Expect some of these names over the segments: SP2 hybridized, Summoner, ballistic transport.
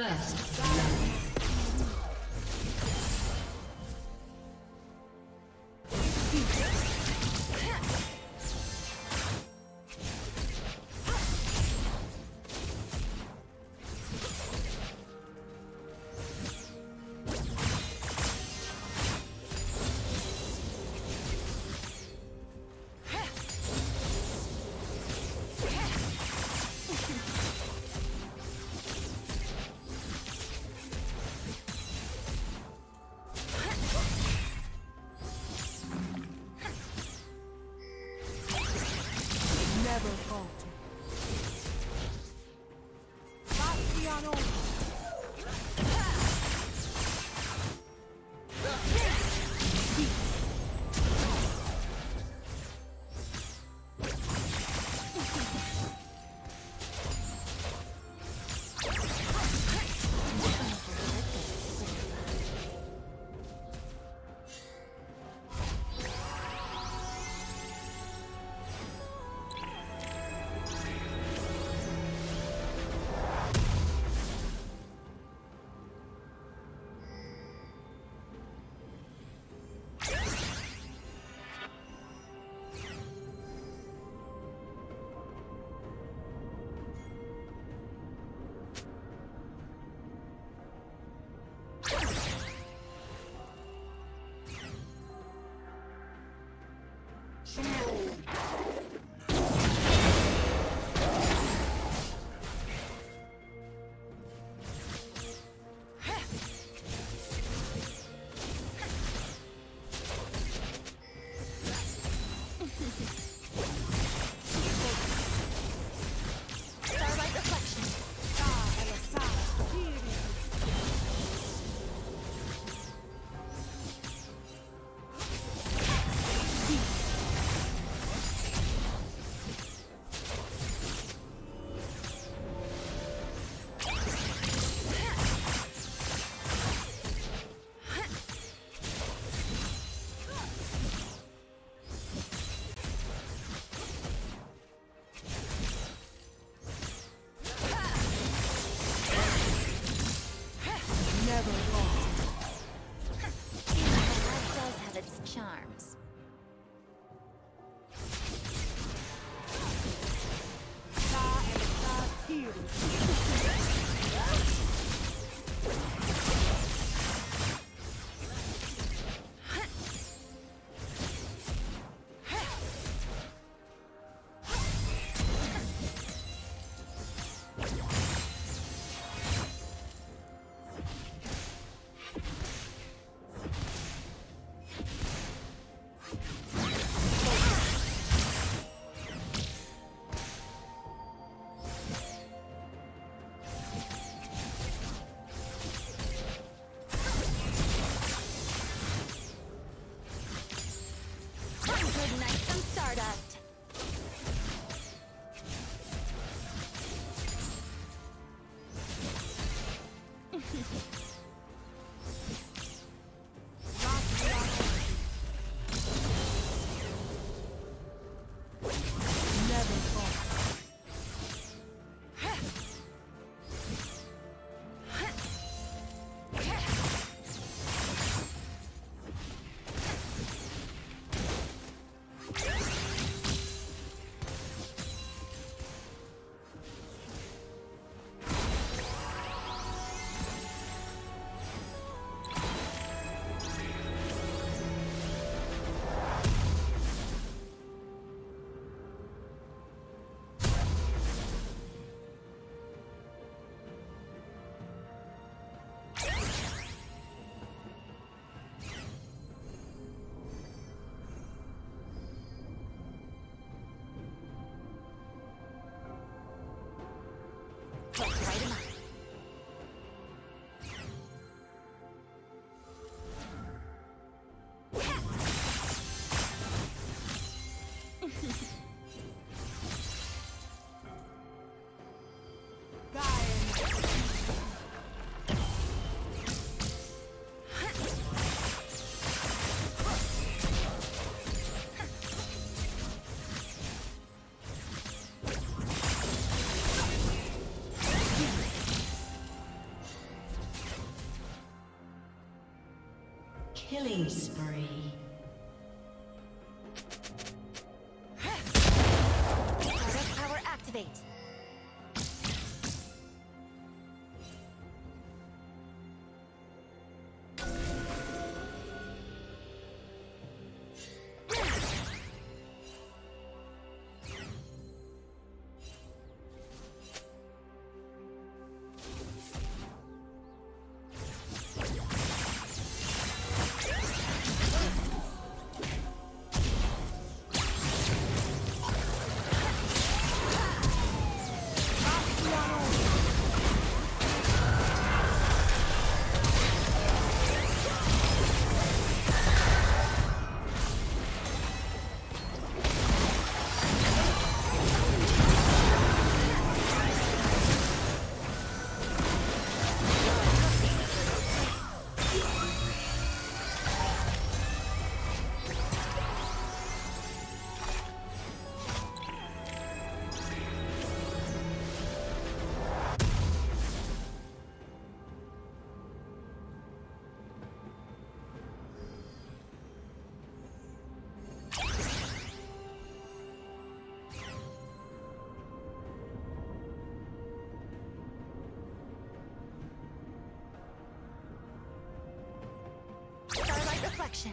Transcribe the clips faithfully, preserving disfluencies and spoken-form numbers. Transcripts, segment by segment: First. Red Killing spree. Direct power activate. Reflection.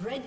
Red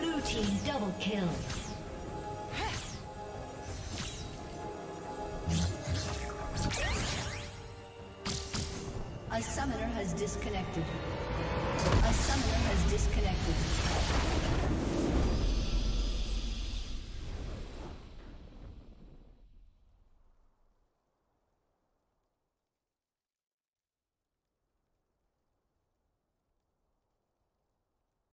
Blue team double kill. A summoner has disconnected. A summoner has disconnected.